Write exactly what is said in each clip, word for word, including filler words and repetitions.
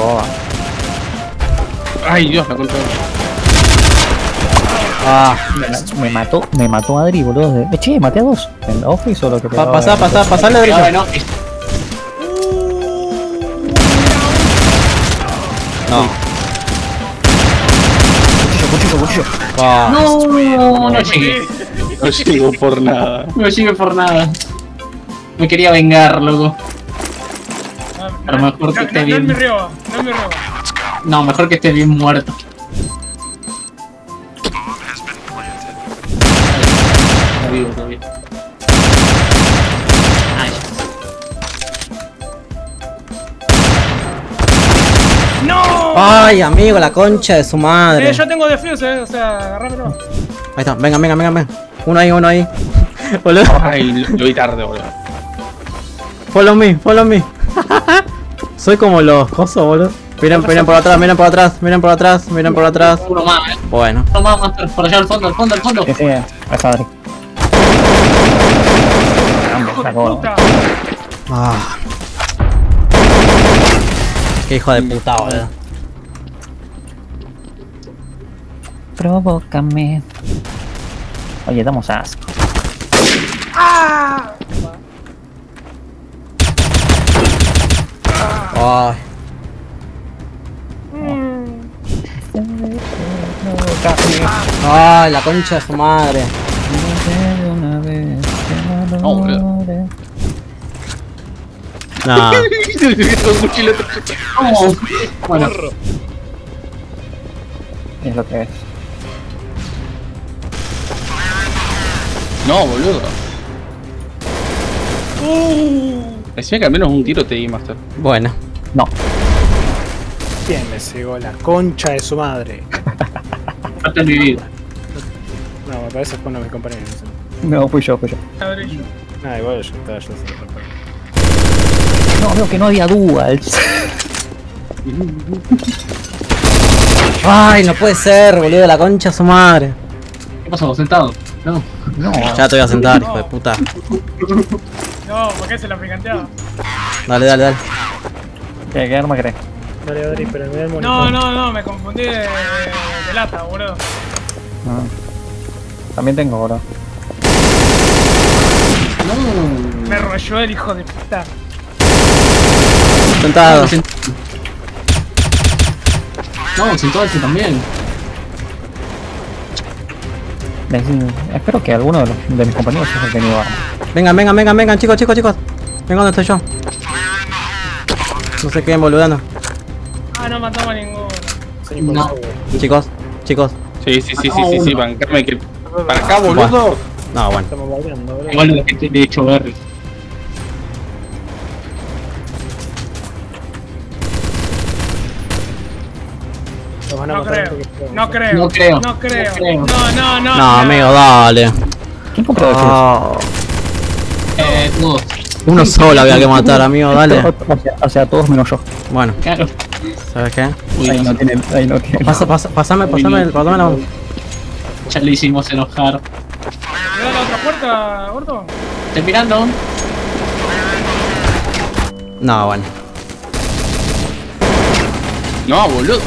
roba. Ay, Dios, la contra. Ah, me, me mató, me mató Adri, boludo. De... Eh, che, maté a dos. El office o lo que pa pasá, pasá, pasá el ladrillo. No, no. no. Cuchillo, cuchillo. Ah. No, no, no llegué. No llego por nada. No llego por nada. Me quería vengar, loco. A lo mejor que esté bien. No me roba, no me roba. No, mejor que esté bien muerto. Está vivo todavía. Ay, amigo, la concha de su madre. Eh, yo tengo defuse, eh, o sea, agarrámelo. Ahí está, venga, venga, venga, venga. Uno ahí, uno ahí. Boludo. Ay, lo vi tarde, boludo. Follow me, follow me. Soy como los cosos, boludo. Miren, miren por atrás, miren por atrás, miren por atrás, miren por atrás. Uno más, eh. Bueno. Uno más, Master, por allá al fondo, al fondo, al fondo. Sí, sí, es Adri. Ah. Qué hijo de puta, boludo. Provócame. Oye, damos asco. ¡Ah! ¡Ay! ¡Ay, la concha de su madre! ¡No, boludo! ¡No! ¡Vamos! Bueno. Es lo que es. No, boludo. Uh. Decía que al menos un tiro te di, Master. Bueno, no. ¿Quién me cegó la concha de su madre? Hasta mi vida. No, me parece que fue uno de mis compañeros. No, fui yo, fui yo. Ah, igual yo estaba yo sin. No, veo que no había duals. Ay, no puede ser, boludo, la concha de su madre. ¿Qué pasó? ¿Sentado? No, no. Ya te voy a sentar, no. Hijo de puta. No, ¿por qué se la picanteaba? Dale, dale, dale. ¿Qué, qué arma crees? Dale, Adri, pero me da el monitor. No, no, no, me confundí de, de, de lata, boludo. Ah. También tengo, boludo. No. Me rolló el hijo de puta. Sentado. No, sentado este también. Espero que alguno de, los, de mis compañeros haya tenido arma. Vengan, vengan, vengan, vengan, chicos, chicos, chicos. Vengan donde estoy yo. No se queden boludando. Ah, no matamos a ninguno. Sí, no. Chicos, chicos. Sí, sí, sí, sí, sí, sí, bancarme que... ¿Para acá, boludo? No, bueno. Igual la gente le he hecho ver. No creo, no creo, no creo, no creo, no, no, no, no, no, amigo, dale. ¿Quién compró oh. Eh, todos. Uno solo había que matar, amigo, dale. O sea, todos menos yo. Bueno, claro. ¿Sabes qué? Uy, ahí no, no tiene, ahí no tiene. Pasa, pasa, pasame, pasame, pasame la bomba. Ya le hicimos enojar. ¿Me da la otra puerta, gordo? Estoy mirando. No, bueno. No, boludo.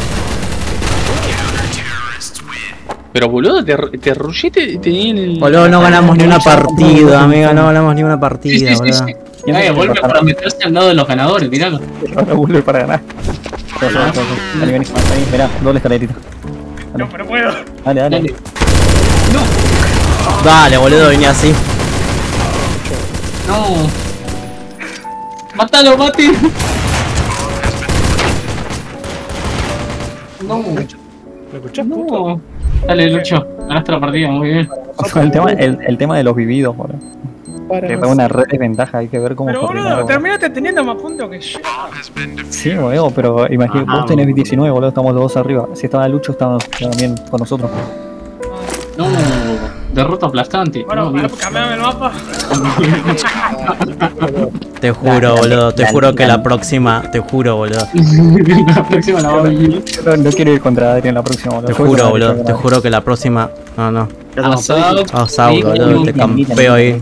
Pero boludo, te, te rullete, tenía el... Boludo, no ganamos ni una partida, amiga, no ganamos ni una partida, sí, sí, boludo. Sí, sí. Ay, vuelve para meterse al lado de los ganadores, tiralo. Ahora vuelve para ganar. Dale, vení, vení, mirá, doble escalerita. No, pero puedo. Dale, dale. Dale, no. Dale boludo, vení así. No. Mátalo, Mati. No. ¿Lo escuchás, puto? Dale, Lucho, ganaste la partida, muy bien. O sea, el, tema, el, el tema de los vividos, boludo. Te da una red de ventaja, hay que ver cómo... Pero boludo, terminaste teniendo más puntos que yo. Sí, boludo, pero imagínate, vos tenés veintinueve, boludo, estamos los dos arriba. Si estaba Lucho, estaba también con nosotros. No, derrota aplastante. Bueno, no, cambiame el mapa. Te juro, boludo, te juro que la próxima, te juro, boludo. La próxima la voy a... No, no quiero ir contra Adrián la próxima, boludo. Te juro, boludo, te juro que la próxima... No, no. Asado, boludo, te campeo ahí.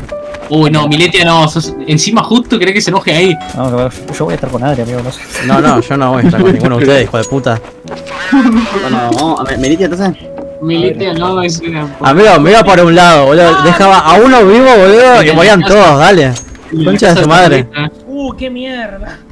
Uy, no, Miletia no, sos... encima justo querés que se enoje ahí. No, yo voy a estar con Adri, amigo, no sé. No, no, yo no voy a estar con ninguno de ustedes, hijo de puta. No, no, a ver, Miletia, entonces. Miletia no, es una... Amigo, me iba para un lado, boludo, dejaba a uno vivo, boludo, y morían todos, dale. Concha de su madre. Uh, qué mierda.